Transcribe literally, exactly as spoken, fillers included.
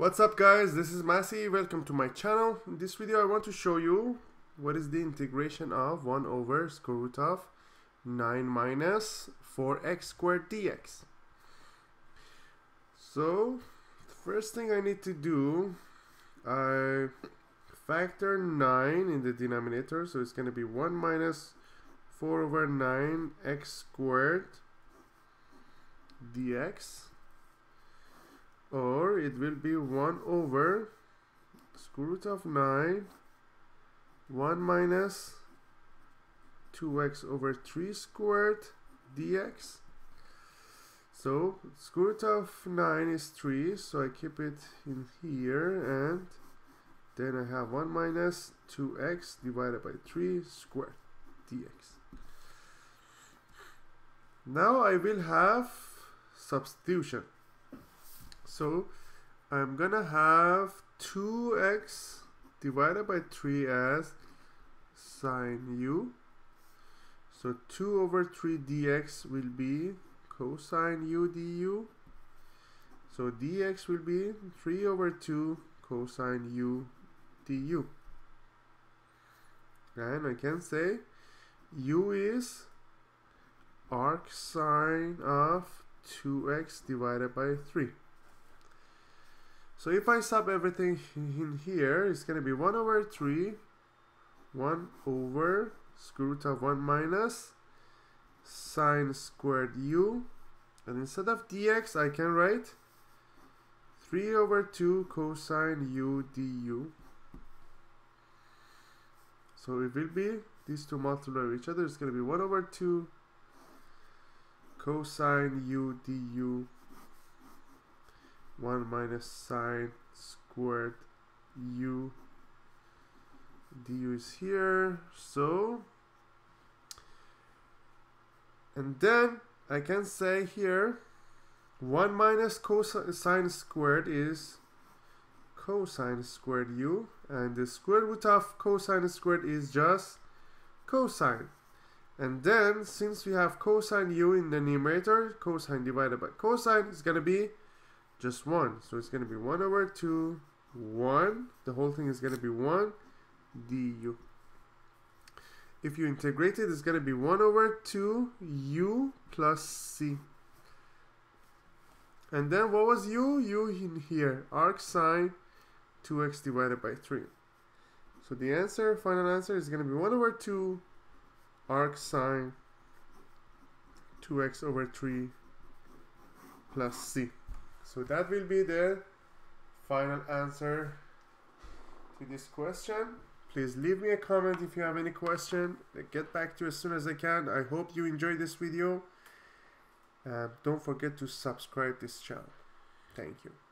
What's up guys, this is Masi, welcome to my channel. In this video I want to show you what is the integration of one over square root of nine minus four x squared dx. So the first thing I need to do, I factor nine in the denominator, so it's going to be one minus four over nine x squared dx, or it will be one over square root of nine, one minus two x over three squared dx. So square root of nine is three, so I keep it in here, and then I have one minus two x divided by three squared dx. Now I will have substitution. So I'm gonna have two x divided by three as sine u. So two over three dx will be cosine u du. So dx will be three over two cosine u du. And I can say u is arc sine of two x divided by three. So if I sub everything in here, it's going to be one over three, one over square root of one minus sine squared u. And instead of dx, I can write three over two cosine u du. So it will be, these two multiplied by each other, it's going to be one over two cosine u du. one minus sine squared u du is here. So, and then I can say here one minus cosine squared is cosine squared u, and the square root of cosine squared is just cosine. And then since we have cosine u in the numerator, cosine divided by cosine is going to be just one. So it's going to be one over two, one. The whole thing is going to be one du. If you integrate it, it's going to be one over two u plus c. And then what was u? U in here. Arc sine two x divided by three. So the answer, final answer, is going to be one over two arc sine two x over three plus c. So that will be the final answer to this question. Please leave me a comment if you have any question. I'll get back to you as soon as I can. I hope you enjoyed this video. Uh, don't forget to subscribe this channel. Thank you.